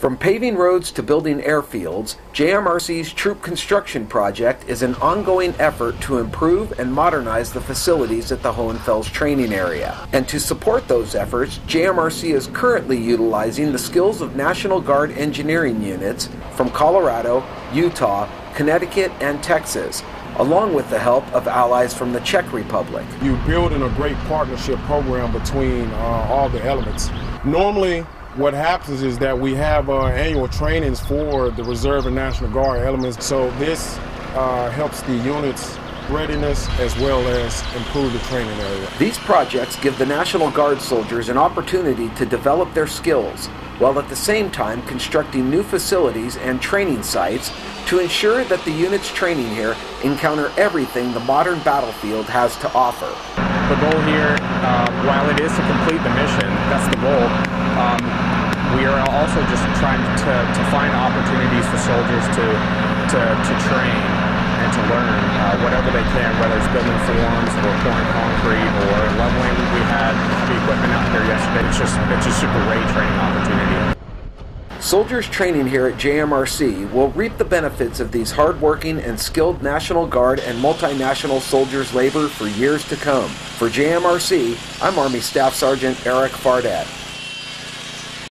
From paving roads to building airfields, JMRC's troop construction project is an ongoing effort to improve and modernize the facilities at the Hohenfels training area. And to support those efforts, JMRC is currently utilizing the skills of National Guard engineering units from Colorado, Utah, Connecticut, and Texas, along with the help of allies from the Czech Republic. You're building a great partnership program between all the elements. Normally, what happens is that we have annual trainings for the Reserve and National Guard elements, so this helps the units' readiness as well as improve the training area. These projects give the National Guard soldiers an opportunity to develop their skills, while at the same time constructing new facilities and training sites to ensure that the units training here encounter everything the modern battlefield has to offer. The goal here, while it is to complete the mission, that's the goal, we are also just trying to find opportunities for soldiers to train and to learn whatever they can, whether it's building forms or pouring concrete or leveling. We had the equipment out there yesterday. It's just super great training opportunity. Soldiers training here at JMRC will reap the benefits of these hard-working and skilled National Guard and multinational soldiers' labor for years to come. For JMRC, I'm Army Staff Sergeant Eric Fardette.